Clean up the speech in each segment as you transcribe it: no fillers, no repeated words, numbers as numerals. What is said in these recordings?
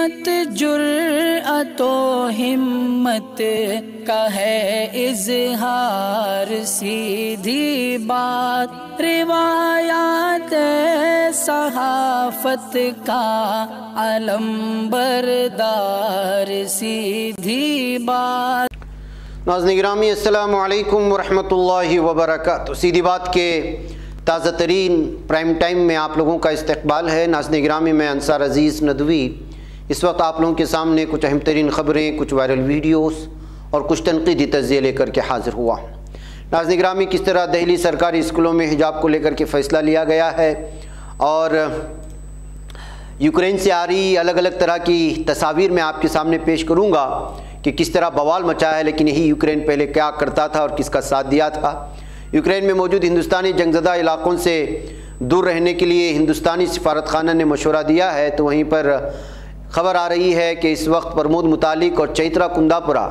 किस्मत जुर्अत और हिम्मत का है इजहार, सीधी बात रिवायात सहाफत का आलम बरदार, सीधी बात। नाज़रीन गिरामी अस्सलामु अलैकुम वरहमतुल्लाहि वबरकातुह। सीधी बात के ताज़ा तरीन प्राइम टाइम में आप लोगों का इस्तकबाल है। नाज़रीन गिरामी, मैं अंसार अज़ीज़ नदवी इस वक्त आप लोगों के सामने कुछ अहम तरीन ख़बरें, कुछ वायरल वीडियोस और कुछ तनक़ीदी तज़िये लेकर के हाज़िर हुआ। नाज़रीन गिरामी, किस तरह दिल्ली सरकारी स्कूलों में हिजाब को लेकर के फ़ैसला लिया गया है और यूक्रेन से आ रही अलग अलग तरह की तस्वीर मैं आपके सामने पेश करूँगा कि किस तरह बवाल मचा है, लेकिन यही यूक्रेन पहले क्या करता था और किसका साथ दिया था। यूक्रेन में मौजूद हिंदुस्तानी जंगजदा इलाक़ों से दूर रहने के लिए हिंदुस्तानी सफारतखाना ने मशवरा दिया है। तो वहीं पर खबर आ रही है कि इस वक्त प्रमोद मुतालिक और चैत्रा कुंदापुरा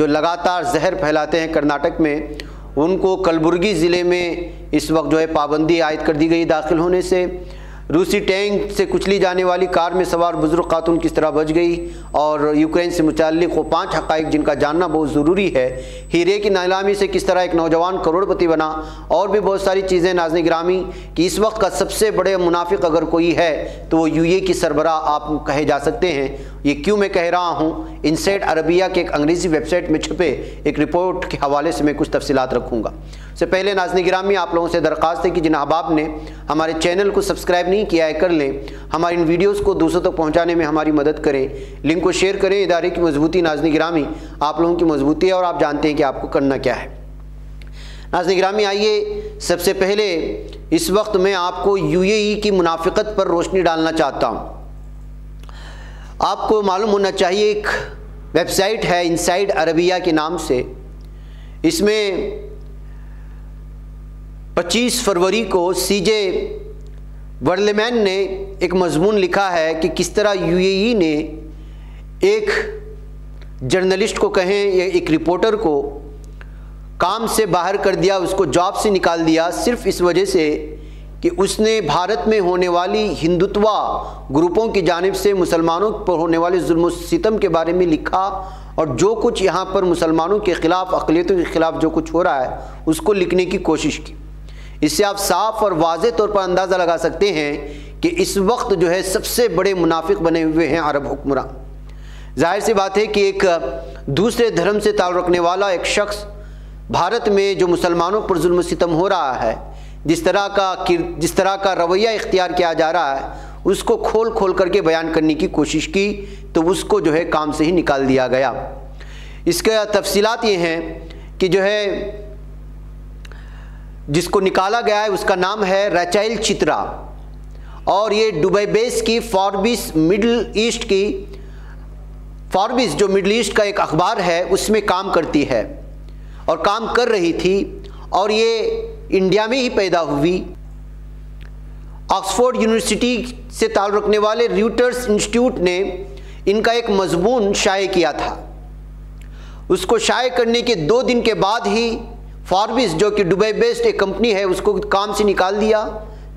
जो लगातार जहर फैलाते हैं कर्नाटक में, उनको कलबुर्गी ज़िले में इस वक्त जो है पाबंदी आयद कर दी गई दाखिल होने से। रूसी टैंक से कुचली जाने वाली कार में सवार बुजुर्ग खातून किस तरह बच गई और यूक्रेन से मुताल्लिक़ वो 5 हक़ाइक़ जिनका जानना बहुत ज़रूरी है। हीरे की नीलामी से किस तरह एक नौजवान करोड़पति बना और भी बहुत सारी चीज़ें। नाज़रीन गिरामी कि इस वक्त का सबसे बड़े मुनाफिक अगर कोई है तो वो यूए की सरबराह आप कहे जा सकते हैं। ये क्यों मैं कह रहा हूँ, इनसाइड अरबिया के एक अंग्रेज़ी वेबसाइट में छपे एक रिपोर्ट के हवाले से मैं कुछ तफसीलात रखूँगा। उससे पहले नाज़रीन गिरामी, आप लोगों से दरख्वास्त है कि जिन अहबाब ने हमारे चैनल को सब्सक्राइब नहीं किया है कर लें, हमारी इन वीडियोस को दूसरों तक पहुंचाने में हमारी मदद करें, लिंक को शेयर करें। इदारे की मजबूती नाज़रीन गिरामी आप लोगों की मजबूती है और आप जानते हैं कि आपको करना क्या है। नाज़रीन गिरामी, आइए सबसे पहले इस वक्त मैं आपको यूएई की मुनाफिकत पर रोशनी डालना चाहता हूँ। आपको मालूम होना चाहिए एक वेबसाइट है इनसाइड अरबिया के नाम से, इसमें 25 फरवरी को C.J. वर्लेमैन ने एक मजमून लिखा है कि किस तरह यूएई ने एक जर्नलिस्ट को कहें या एक रिपोर्टर को काम से बाहर कर दिया, उसको जॉब से निकाल दिया सिर्फ इस वजह से कि उसने भारत में होने वाली हिंदुत्वा ग्रुपों की जानिब से मुसलमानों पर होने वाले जुल्म सितम के बारे में लिखा और जो कुछ यहाँ पर मुसलमानों के ख़िलाफ़, अक़लियतों के ख़िलाफ़ जो कुछ हो रहा है उसको लिखने की कोशिश की। इससे आप साफ और वाज़े तौर पर अंदाज़ा लगा सकते हैं कि इस वक्त जो है सबसे बड़े मुनाफिक बने हुए हैं अरब हुक्मरान। जाहिर सी बात है कि एक दूसरे धर्म से ताल्लुक़ रखने वाला एक शख्स भारत में जो मुसलमानों पर जुल्म सितम हो रहा है, जिस तरह का रवैया इख्तियार किया जा रहा है, उसको खोल खोल करके बयान करने की कोशिश की तो उसको जो है काम से ही निकाल दिया गया। इसका तफसीलात ये हैं कि जो है जिसको निकाला गया है उसका नाम है रचेल चित्रा और ये दुबई बेस की फोर्ब्स जो मिडल ईस्ट का एक अखबार है उसमें काम करती है और काम कर रही थी और ये इंडिया में ही पैदा हुई। ऑक्सफोर्ड यूनिवर्सिटी से ताल्लुक़ रखने वाले र्यूटर्स इंस्टीट्यूट ने इनका एक मजमून शाये किया था। उसको शाये करने के 2 दिन के बाद ही फोर्ब्स जो कि दुबई बेस्ड एक कंपनी है उसको काम से निकाल दिया,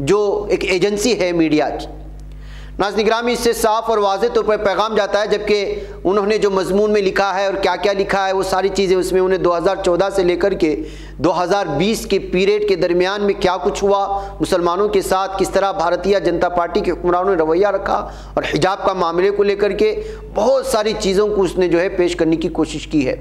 जो एक एजेंसी है मीडिया की। नाज़रीन गिरामी, इससे साफ और वाज़ेह तौर पर पैगाम जाता है, जबकि उन्होंने जो मजमून में लिखा है और क्या क्या लिखा है वो सारी चीज़ें उसमें उन्हें 2014 से लेकर के 2020 के पीरियड के दरमियान में क्या कुछ हुआ, मुसलमानों के साथ किस तरह भारतीय जनता पार्टी के हुक्मरानों ने रवैया रखा और हिजाब का मामले को लेकर के बहुत सारी चीज़ों को उसने जो है पेश करने की कोशिश की है।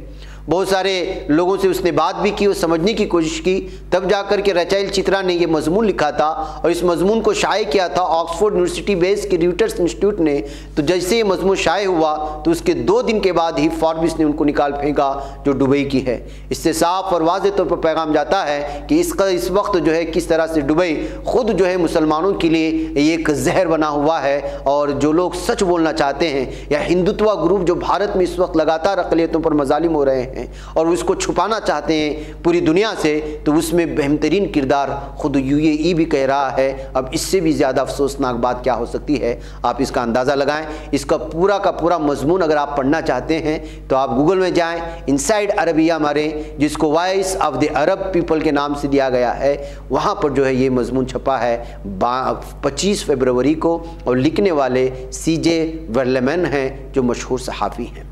बहुत सारे लोगों से उसने बात भी की और समझने की कोशिश की, तब जाकर के रचेल चित्रा ने यह मजमून लिखा था और इस मजमून को शाये किया था ऑक्सफोर्ड यूनिवर्सिटी बेस के र्यूटर्स इंस्टीट्यूट ने। तो जैसे ये मजमून शाये हुआ तो उसके 2 दिन के बाद ही फोर्ब्स ने उनको निकाल फेंका जो दुबई की है। इससे साफ और वाज़ेह तौर पर पैगाम जाता है कि इसका इस वक्त जो है किस तरह से दुबई खुद जो है मुसलमानों के लिए एक जहर बना हुआ है और जो लोग सच बोलना चाहते हैं या हिंदुत्वा ग्रुप जो भारत में इस वक्त लगातार अक़लियतों पर मजालिम हो रहे हैं हैं और उसको छुपाना चाहते हैं पूरी दुनिया से, तो उसमें अहम तरीन किरदार ख़ुद UAE भी कह रहा है। अब इससे भी ज़्यादा अफसोसनाक बात क्या हो सकती है, आप इसका अंदाज़ा लगाएं। इसका पूरा का पूरा मजमून अगर आप पढ़ना चाहते हैं तो आप गूगल में जाएं, इनसाइड अरबिया मारें, जिसको voice of the Arab people के नाम से दिया गया है। वहाँ पर जो है ये मजमून छपा है 25 फरवरी को, और लिखने वाले C.J. वर्लेमैन हैं जो मशहूर सहाफ़ी हैं।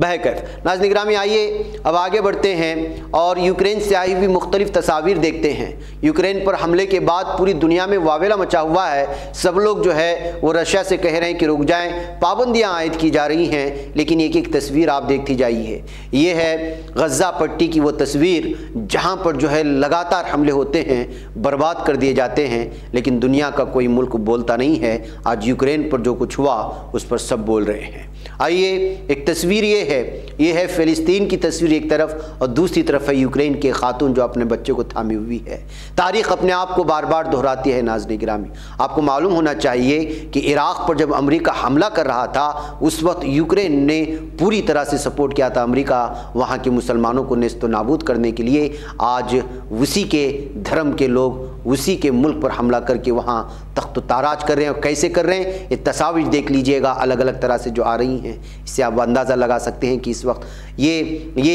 बहरकैफ नाज़रीन किराम, आइए अब आगे बढ़ते हैं और यूक्रेन से आई हुई मुख्तलिफ़ तस्वीर देखते हैं। यूक्रेन पर हमले के बाद पूरी दुनिया में वावेला मचा हुआ है। सब लोग जो है वो रशिया से कह रहे हैं कि रुक जाएं, पाबंदियां आयद की जा रही हैं, लेकिन एक एक तस्वीर आप देखती जाइए। ये है गज़ा पट्टी की वो तस्वीर जहाँ पर जो है लगातार हमले होते हैं, बर्बाद कर दिए जाते हैं, लेकिन दुनिया का कोई मुल्क बोलता नहीं है। आज यूक्रेन पर जो कुछ हुआ उस पर सब बोल रहे हैं। आइए एक तस्वीर ये है फिलिस्तीन की तस्वीर एक तरफ, और दूसरी तरफ है यूक्रेन की खातून जो अपने बच्चे को थामी हुई है। तारीख अपने आप को बार बार दोहराती है नाज़रीन गिरामी। आपको मालूम होना चाहिए कि इराक़ पर जब अमेरिका हमला कर रहा था उस वक्त यूक्रेन ने पूरी तरह से सपोर्ट किया था अमेरिका, वहाँ के मुसलमानों को नेस्तो नाबूद करने के लिए। आज उसी के धर्म के लोग उसी के मुल्क पर हमला करके वहाँ तख्त ताराज कर रहे हैं, और कैसे कर रहे हैं ये तस्वीर देख लीजिएगा अलग अलग तरह से जो आ रही हैं। इससे आप अंदाज़ा लगा सकते हैं कि इस वक्त ये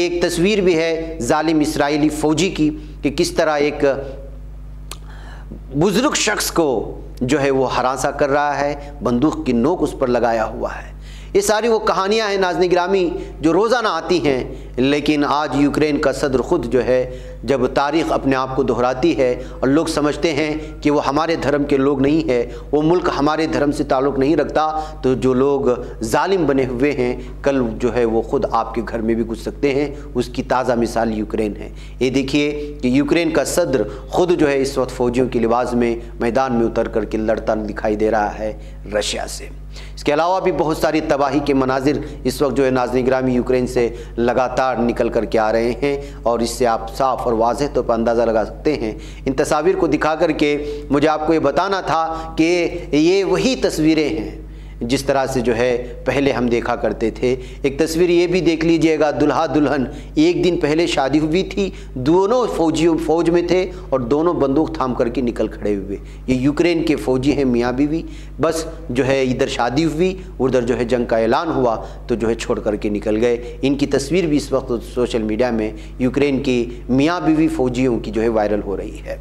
एक तस्वीर भी है जालिम इस्राइली फौजी की कि किस तरह एक बुजुर्ग शख्स को जो है वो हरासा कर रहा है, बंदूक की नोक उस पर लगाया हुआ है। ये सारी वो कहानियां हैं नाज़रीन गिरामी जो रोज़ाना आती हैं, लेकिन आज यूक्रेन का सदर ख़ुद जो है जब तारीख़ अपने आप को दोहराती है और लोग समझते हैं कि वो हमारे धर्म के लोग नहीं है, वो मुल्क हमारे धर्म से ताल्लुक़ नहीं रखता, तो जो लोग जालिम बने हुए हैं कल जो है वो ख़ुद आपके घर में भी घुस सकते हैं। उसकी ताज़ा मिसाल यूक्रेन है। ये देखिए कि यूक्रेन का सदर ख़ुद जो है इस वक्त फ़ौजियों के लिबास में मैदान में उतर कर के लड़ता दिखाई दे रहा है रशिया से। इसके अलावा भी बहुत सारी तबाही के मनाजिर इस वक्त जो है नाज़रीन गिरामी यूक्रेन से लगातार निकल कर के आ रहे हैं, और इससे आप साफ़ और वाज़ेह तौर पर अंदाज़ा लगा सकते हैं। इन तस्वीर को दिखा करके मुझे आपको ये बताना था कि ये वही तस्वीरें हैं जिस तरह से जो है पहले हम देखा करते थे। एक तस्वीर ये भी देख लीजिएगा, दुल्हा दुल्हन एक दिन पहले शादी हुई थी, दोनों फौज में थे और दोनों बंदूक थाम करके निकल खड़े हुए। ये यूक्रेन के फौजी हैं मियाँ बीवी। बस जो है इधर शादी हुई, उधर जो है जंग का ऐलान हुआ, तो जो है छोड़ करके निकल गए। इनकी तस्वीर भी इस वक्त सोशल मीडिया में यूक्रेन की मियाँ बीवी फौजियों की जो है वायरल हो रही है।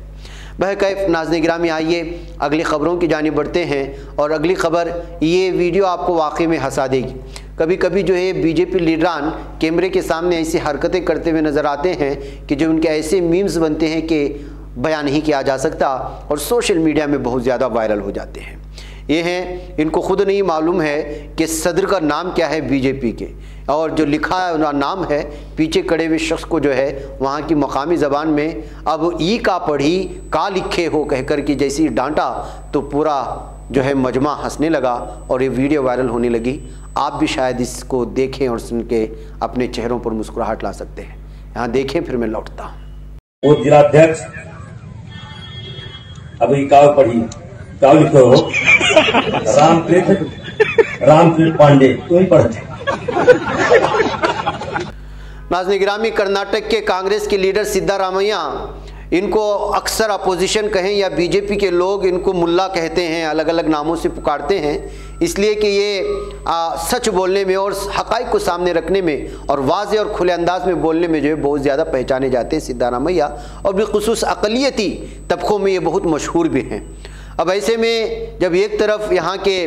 बहरकैफ नाज़रीन गिरामी, आइए अगली ख़बरों की जानिब बढ़ते हैं। और अगली ख़बर, ये वीडियो आपको वाकई में हंसा देगी। कभी कभी जो है बीजेपी लीडरान कैमरे के सामने ऐसी हरकतें करते हुए नज़र आते हैं कि जो उनके ऐसे मीम्स बनते हैं कि बयान नहीं किया जा सकता, और सोशल मीडिया में बहुत ज़्यादा वायरल हो जाते हैं। ये हैं, इनको खुद नहीं मालूम है कि सदर का नाम क्या है बीजेपी के, और जो लिखा है उनका नाम है पीछे खड़े हुए शख्स को जो है वहाँ की मकामी ज़बान में अब ई का पढ़ी का लिखे हो कहकर के जैसी डांटा तो पूरा जो है मजमा हंसने लगा और ये वीडियो वायरल होने लगी। आप भी शायद इसको देखें और सुन के अपने चेहरों पर मुस्कुराहट ला सकते हैं। यहाँ देखें, फिर मैं लौटता हूँ। वो जिलाध्यक्ष अब ई का पढ़ी क्या लिखो रामकृष्ण पांडे तुम पढ़ते। नाज़रीन गिरामी, कर्नाटक के कांग्रेस के लीडर सिद्धारामैया, इनको अक्सर अपोजिशन कहें या बीजेपी के लोग इनको मुल्ला कहते हैं, अलग अलग नामों से पुकारते हैं, इसलिए कि ये सच बोलने में और हक़ाइक़ को सामने रखने में और वाज़े और खुले अंदाज में बोलने में जो है बहुत ज़्यादा पहचाने जाते हैं सिद्धारामैया, और बिलखुसूस अक़लियती तबक़ों में ये बहुत मशहूर भी हैं। अब ऐसे में जब एक तरफ यहाँ के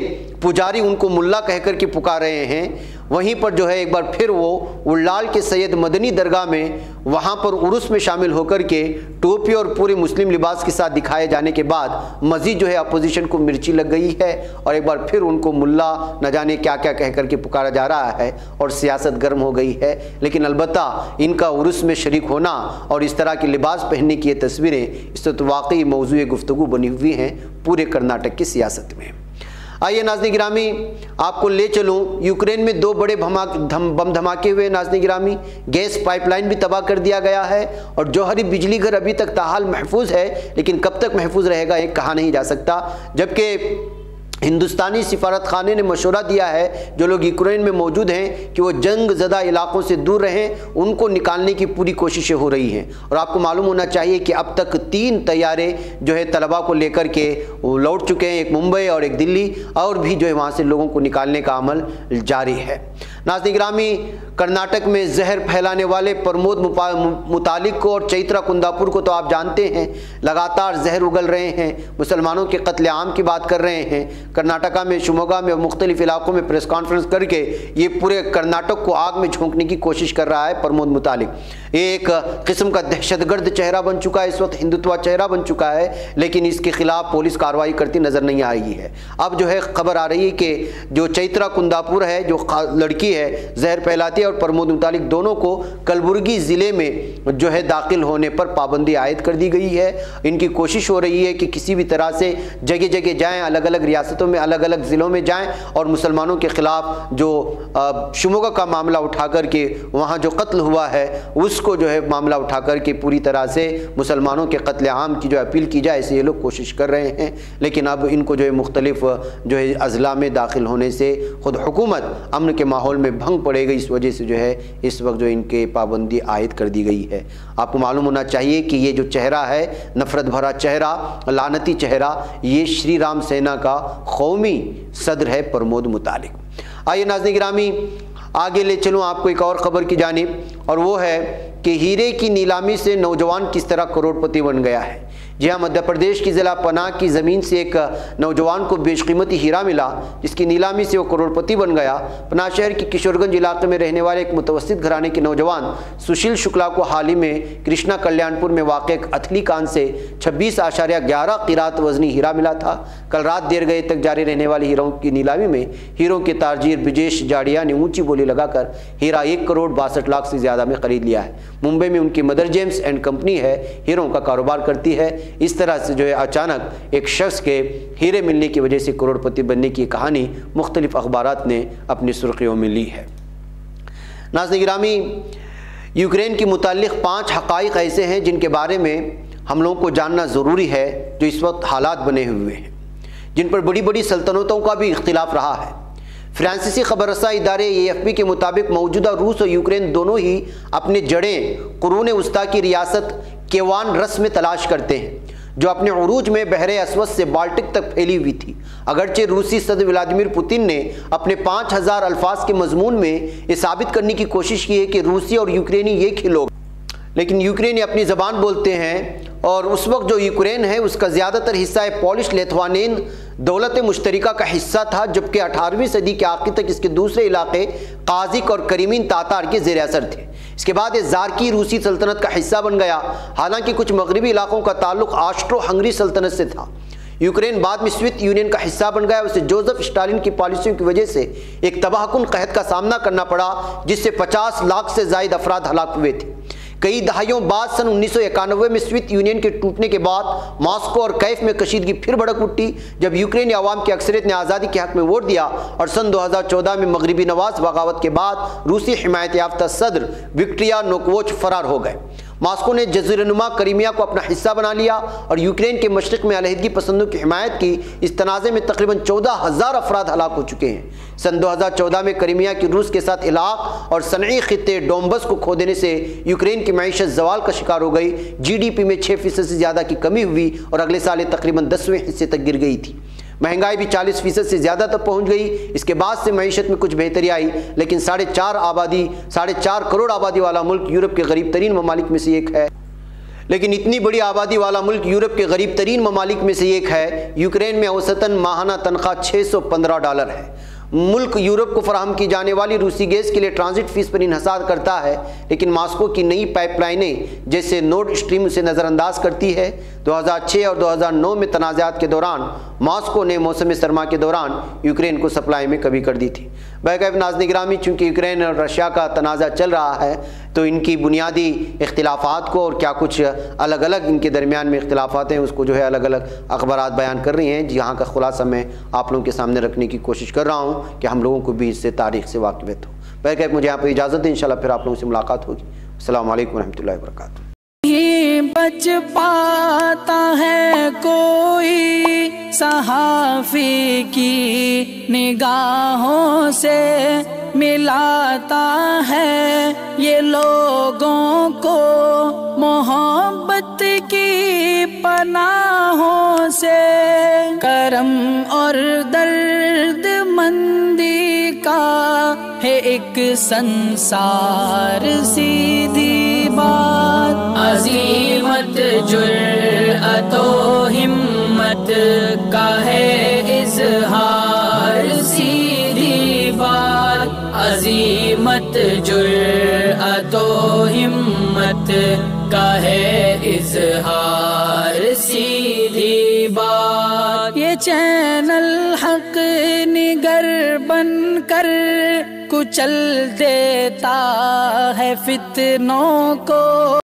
पुजारी उनको मुल्ला कहकर के पुकार रहे हैं, वहीं पर जो है एक बार फिर वो उल्लाल के सैयद मदनी दरगाह में वहाँ पर उर्स में शामिल होकर के टोपी और पूरे मुस्लिम लिबास के साथ दिखाए जाने के बाद मज़ीद जो है अपोजिशन को मिर्ची लग गई है, और एक बार फिर उनको मुल्ला न जाने क्या क्या कह करके पुकारा जा रहा है और सियासत गर्म हो गई है। लेकिन अलबत्ता इनका उर्स में शरीक होना और इस तरह के लिबास पहनने की ये तस्वीरें इस वक्त वाकई मौजूए गुफ्तगू बनी हुई हैं पूरे कर्नाटक की सियासत में। आइए नाज़रीन गिरामी, आपको ले चलूँ, यूक्रेन में दो बड़े बम धमाके हुए नाज़रीन गिरामी, गैस पाइपलाइन भी तबाह कर दिया गया है, और जौहरी बिजली घर अभी तक ताहाल महफूज है, लेकिन कब तक महफूज रहेगा ये कहा नहीं जा सकता। जबकि हिंदुस्तानी सिफारत खाने ने मशवरा दिया है जो लोग यूक्रेन में मौजूद हैं कि वो जंग ज़दा इलाक़ों से दूर रहें, उनको निकालने की पूरी कोशिशें हो रही हैं। और आपको मालूम होना चाहिए कि अब तक 3 तैयारे जो है तलबा को लेकर के लौट चुके हैं, एक मुंबई और एक दिल्ली, और भी जो है वहाँ से लोगों को निकालने का अमल जारी है। नाज़रीन गिरामी, कर्नाटक में जहर फैलाने वाले प्रमोद मुतालिक को और चैत्रा कुंदापुर को तो आप जानते हैं, लगातार जहर उगल रहे हैं, मुसलमानों के कत्लेआम की बात कर रहे हैं। कर्नाटका में शिमोगा में मुख्तलिफ इलाकों में प्रेस कॉन्फ्रेंस करके ये पूरे कर्नाटक को आग में झोंकने की कोशिश कर रहा है प्रमोद मुतालिक। एक किस्म का दहशतगर्द चेहरा बन चुका है, इस वक्त हिंदुत्वा चेहरा बन चुका है, लेकिन इसके खिलाफ पुलिस कार्रवाई करती नज़र नहीं आ रही है। अब जो है खबर आ रही है कि जो चैत्रा कुंदापुर है, जो लड़की है, जहर फैलाती है, और प्रमोद मुतालिक दोनों को कलबुर्गी ज़िले में जो है दाखिल होने पर पाबंदी आयद कर दी गई है। इनकी कोशिश हो रही है कि किसी भी तरह से जगह जगह जाएँ, अलग अलग रियासतों में, अलग अलग ज़िलों में जाएँ और मुसलमानों के ख़िलाफ़ जो शिमोगा का मामला उठा कर के वहाँ जो कत्ल हुआ है उसको जो है मामला उठा कर के पूरी तरह से मुसलमानों के कत्लेआम की जो अपील की जाए, ऐसे ये लोग कोशिश कर रहे हैं। लेकिन अब इनको जो है मुख्तलिफ जो है अजला में दाखिल होने से ख़ुद हुकूमत अमन के माहौल में भंग पड़ेगा, इस वजह से जो है इस वक्त जो इनके पाबंदी आयद कर दी गई है। आपको मालूम होना चाहिए कि ये जो चेहरा है, नफरत भरा चेहरा, लानती चेहरा, ये श्री राम सेना का कौमी सदर है प्रमोद मुतालिक। आइए नाज़रीन गिरामी, आगे ले चलूँ आपको एक और ख़बर की जानिब, और वो है कि हीरे की नीलामी से नौजवान किस तरह करोड़पति बन गया है। जी हाँ, मध्य प्रदेश की ज़िला पनाह की ज़मीन से एक नौजवान को बेशकीमती हीरा मिला जिसकी नीलामी से वो करोड़पति बन गया। पनाह शहर के किशोरगंज इलाके में रहने वाले एक मुतवस्सित घराने के नौजवान सुशील शुक्ला को हाल ही में कृष्णा कल्याणपुर में वाक़ एक अथली कान से 26.11 क़ीरात वज़नी हीरा मिला था। कल रात देर गए तक जारी रहने वाली हीरों की नीलामी में हीरों के ताजीर बृजेश जाडिया ने ऊँची बोली लगाकर हीरा 1,62,00,000 से ज़्यादा में ख़रीद लिया है। मुंबई में उनकी मदर जेम्स एंड कंपनी है, हीरों का कारोबार करती है। इस तरह से जो है अचानक एक शख्स के हीरे मिलने की वजह से करोड़पति बनने की कहानी मुख्तलिफ अखबारात ने अपनी सुर्खियों में ली है। नाज़रीन गिरामी, यूक्रेन के मुतालिक 5 हक़ाइक़ ऐसे हैं जिनके बारे में हम लोगों को जानना ज़रूरी है, जो इस वक्त हालात बने हुए हैं जिन पर बड़ी बड़ी सल्तनतों का भी इख्तिलाफ रहा है। फ्रांसीसी खबररसा इदारे AFP के मुताबिक मौजूदा रूस और यूक्रेन दोनों ही अपने जड़ें क़ुरून उस्ता की रियासत कीवान रस में तलाश करते हैं, जो अपने उरूज में बहरे अस्वद से बाल्टिक तक फैली हुई थी। अगरचे रूसी सदर व्लादिमीर पुतिन ने अपने 5000 अल्फाज के मजमून में ये साबित करने की कोशिश की है कि रूसी और यूक्रेनी एक ही लोग, लेकिन यूक्रेनी अपनी ज़बान बोलते हैं। और उस वक्त जो यूक्रेन है उसका ज़्यादातर हिस्सा है पोलिश लेथवानियन दौलत मुश्तरका का हिस्सा था, जबकि 18वीं सदी के आखिर तक इसके दूसरे इलाके काजिक और करीमीन तातार के ज़ेर असर थे। इसके बाद ये ज़ारकी रूसी सल्तनत का हिस्सा बन गया, हालांकि कुछ मगरबी इलाक़ों का ताल्लुक ऑस्ट्रो हंगरी सल्तनत से था। यूक्रेन बाद में सोवियत यूनियन का हिस्सा बन गया। उसे जोसेफ स्टालिन की पॉलिसियों की वजह से एक तबाहकुन कहत का सामना करना पड़ा, जिससे 50 लाख से ज़ायद अफराद हलाक हुए थे। कई दहाइयों बाद सन 1991 में सोवियत यूनियन के टूटने के बाद मॉस्को और कैफ में कशीदगी फिर भड़क उठी, जब यूक्रेनी आवाम की अक्सरियत ने आज़ादी के हक़ में वोट दिया। और सन 2014 में मगरबी नवाज़ बगावत के बाद रूसी हिमायत याफ्ता सदर विक्टर यानोकोविच फरार हो गए। मॉस्को ने जज़ीरानुमा क्रीमिया को अपना हिस्सा बना लिया और यूक्रेन के मशरक़ में अलहदगी पसंदों की हिमायत की। इस तनाज़े में तकरीबन 14,000 अफराद हलाक हो चुके हैं। सन 2014 में क्रीमिया की रूस के साथ इलाक़ और सनई खिते डोंबस को खो देने से यूक्रेन की मईशत ज़वाल का शिकार हो गई। GDP में 6% से ज़्यादा की कमी हुई और अगले साल तकरीबन 10वें हिस्से तक गिर गई थी। महंगाई भी 40% से ज़्यादा तक पहुंच गई। इसके बाद से मईशत में कुछ बेहतरी आई, लेकिन 4.5 करोड़ आबादी वाला मुल्क यूरोप के गरीब तरीन ममालिक में से एक है। यूक्रेन में औसतन माहाना तनख्वाह $615 है। मुल्क यूरोप को फराहम की जाने वाली रूसी गैस के लिए ट्रांजिट फीस पर इन्हसार करता है, लेकिन मॉस्को की नई पाइपलाइनें जैसे नॉर्ड स्ट्रीम उसे नज़रअंदाज करती है। 2006 और 2009 में तनाज़ात के दौरान मॉस्को ने मौसम सरमा के दौरान यूक्रेन को सप्लाई में कमी कर दी थी। बैकअप नाज़रीन गिरामी, चूँकि यूक्रेन और रशिया का तनाज़ा चल रहा है तो इनकी बुनियादी इख्तिलाफ़ात को और क्या कुछ अलग अलग इनके दरमियान में इख्तिलाफ़ात हैं उसको जो है अलग अलग अखबारात बयान कर रही हैं, जहाँ का ख़ुलासा मैं आप लोगों के सामने रखने की कोशिश कर रहा हूँ कि हम लोगों को भी इससे तारीख़ से वाकिफ़ हो। बैकअप मुझे यहाँ पर इजाज़त है, इंशाल्लाह फिर आप लोगों से मुलाकात होगी। अस्सलामु अलैकुम रहमतुल्लाहि व बरकातुहू। बच पाता है कोई सहाफ़ी की निगाहों से मिलाता है, ये लोगों को मोहब्बत की पनाहों से। करम और दर्द मंदी का है एक संसार सीधी बात। अजीमत जुर्अतो हिम्मत का है इजहार सीधी बात। अजीमत जुर्अतो हिम्मत का है इजहार सीधी बात। ये चैनल हक निगर बन कर कुचल देता है फितनों को।